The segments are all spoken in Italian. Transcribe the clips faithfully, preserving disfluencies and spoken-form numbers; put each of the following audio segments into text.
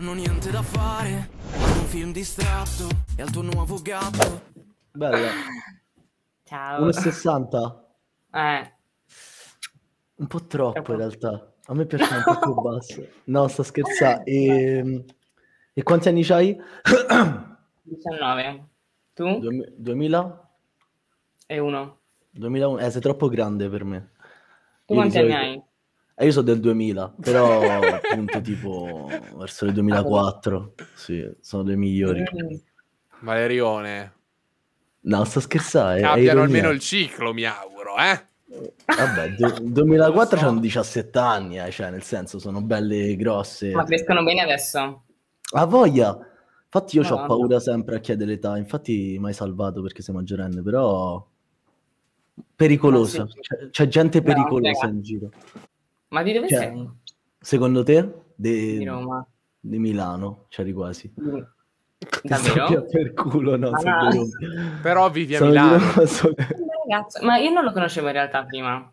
Non niente da fare, un film distratto e al tuo nuovo gatto. Bella. Ciao. uno e sessanta? Eh. Un po' troppo in realtà. A me piace un po' più basso. No, sto scherzando. E... e quanti anni c'hai? diciannove. Tu? duemila? E uno. duemilauno. Eh, sei troppo grande per me. Tu io quanti anni so... hai? Eh, io sono del duemila, però appunto tipo verso il duemilaquattro. Sì, sono dei migliori. Valerione. No, sto scherzando. Cambiano almeno il ciclo, mi auguro, eh? Vabbè, duemilaquattro c'hanno diciassette anni, eh, cioè nel senso sono belle grosse. Ma crescono bene adesso? A voglia! Infatti io no, ho paura no. sempre a chiedere l'età, infatti mai salvato perché sei maggiorenne, però pericolosa, no, sì. c'è gente pericolosa no, in giro. Ma di dove cioè, sei? Secondo te? De... Di Roma. Di Milano, c'eri quasi. Mm. Davvero? Per culo, no, ah, no. Però vivi a sono Milano. Di Roma, sono... Ragazzo, ma io non lo conoscevo in realtà prima.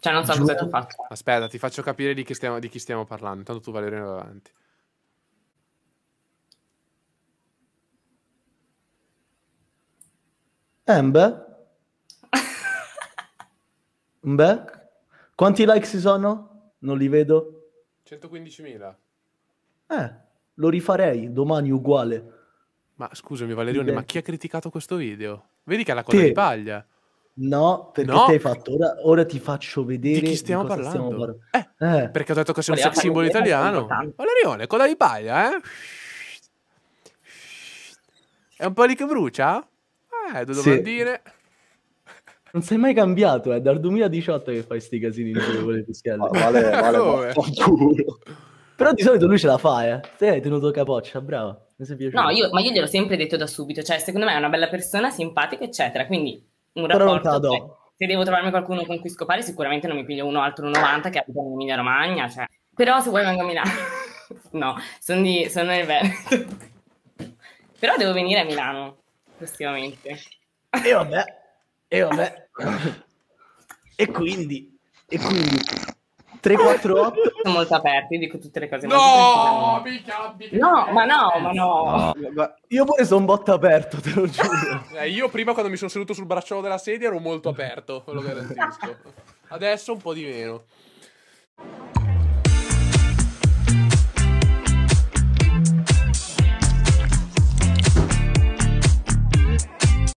Cioè non so Giù. cosa tu faccia. Aspetta, ti faccio capire di chi stiamo, di chi stiamo parlando. Intanto tu Valerio vai avanti. Eh, beh. Beh. Quanti like ci sono? Non li vedo. centoquindicimila. Eh, lo rifarei domani uguale. Ma scusami Valerione, beh. ma chi ha criticato questo video? Vedi che ha la coda di paglia. No, perché no. te hai fatto. Ora, ora ti faccio vedere di chi stiamo di parlando. Stiamo parlando. Eh, eh. Perché ho detto che sei un sex simbolo italiano. Valerione, coda di paglia, eh? È un po' lì che brucia? Eh, due domandine. Sì. Non sei mai cambiato, è eh? dal duemiladiciotto che fai sti casini di quello con le fischielle. Ma vale, vale, vale. Però di solito lui ce la fa, eh. Te hai tenuto capoccia, brava. Mi sei piaciuto. No, io, ma io gliel'ho sempre detto da subito, cioè secondo me è una bella persona, simpatica, eccetera, quindi un rapporto... Cioè, se devo trovarmi qualcuno con cui scopare sicuramente non mi piglio uno altro novanta che abita in Emilia Romagna, cioè... Però se vuoi vengo a Milano... no, sono di... sono nel Veneto. Però devo venire a Milano, prossimamente. E vabbè, e vabbè. E quindi... E quindi... tre quattro otto sono molto aperti, dico tutte le cose. No, mica, mica, no, ma no, ma no. no. Io pure sono un botto aperto, te lo giuro. Eh, io prima quando mi sono seduto sul bracciolo della sedia ero molto aperto, ve lo garantisco. Adesso un po' di meno.